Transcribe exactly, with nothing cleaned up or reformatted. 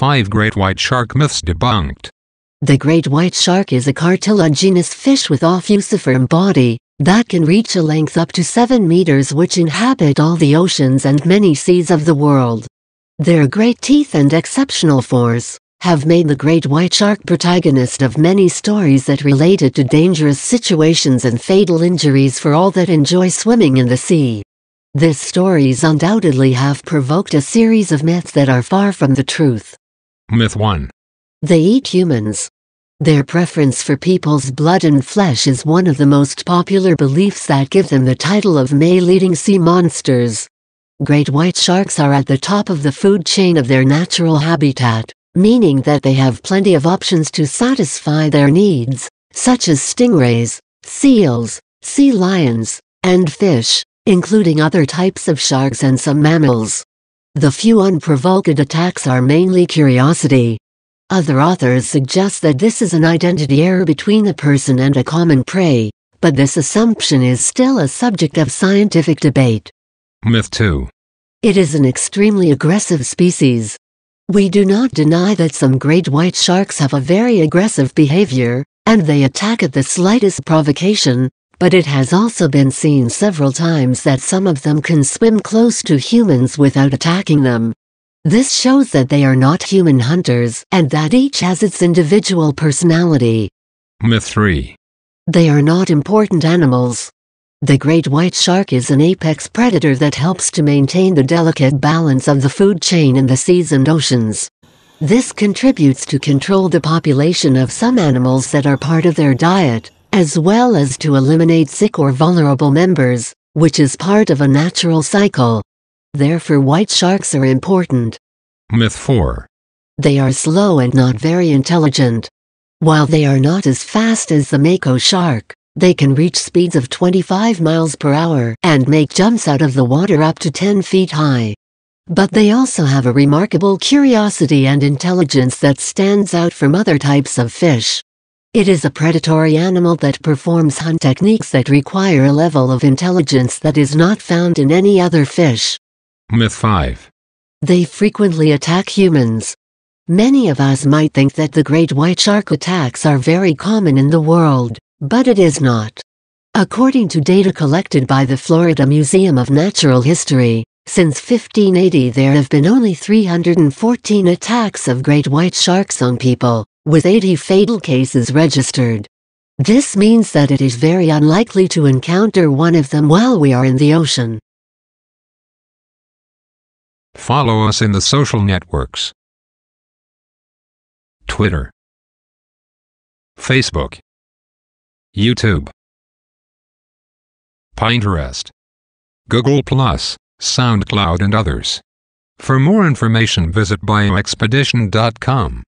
five great white shark myths debunked. The great white shark is a cartilaginous fish with a fusiform body that can reach a length up to seven meters, which inhabit all the oceans and many seas of the world. Their great teeth and exceptional force have made the great white shark protagonist of many stories that related to dangerous situations and fatal injuries for all that enjoy swimming in the sea. These stories undoubtedly have provoked a series of myths that are far from the truth. Myth one. They eat humans. Their preference for people's blood and flesh is one of the most popular beliefs that give them the title of man-eating sea monsters. Great white sharks are at the top of the food chain of their natural habitat, meaning that they have plenty of options to satisfy their needs, such as stingrays, seals, sea lions, and fish, including other types of sharks and some mammals. The few unprovoked attacks are mainly curiosity. Other authors suggest that this is an identity error between a person and a common prey, but this assumption is still a subject of scientific debate. Myth two. It is an extremely aggressive species. We do not deny that some great white sharks have a very aggressive behavior, and they attack at the slightest provocation, but it has also been seen several times that some of them can swim close to humans without attacking them. This shows that they are not human hunters and that each has its individual personality. Myth three. They are not important animals. The great white shark is an apex predator that helps to maintain the delicate balance of the food chain in the seas and oceans. This contributes to control the population of some animals that are part of their diet, as well as to eliminate sick or vulnerable members, which is part of a natural cycle. Therefore, white sharks are important. Myth four. They are slow and not very intelligent. While they are not as fast as the Mako shark, they can reach speeds of twenty-five miles per hour and make jumps out of the water up to ten feet high. But they also have a remarkable curiosity and intelligence that stands out from other types of fish. It is a predatory animal that performs hunt techniques that require a level of intelligence that is not found in any other fish. Myth five. They frequently attack humans. Many of us might think that the great white shark attacks are very common in the world, but it is not. According to data collected by the Florida Museum of Natural History, since fifteen eighty there have been only three hundred fourteen attacks of great white sharks on people, with eighty fatal cases registered. This means that it is very unlikely to encounter one of them while we are in the ocean. Follow us in the social networks: Twitter, Facebook, YouTube, Pinterest, Google plus, SoundCloud and others. For more information visit bio expedition dot com.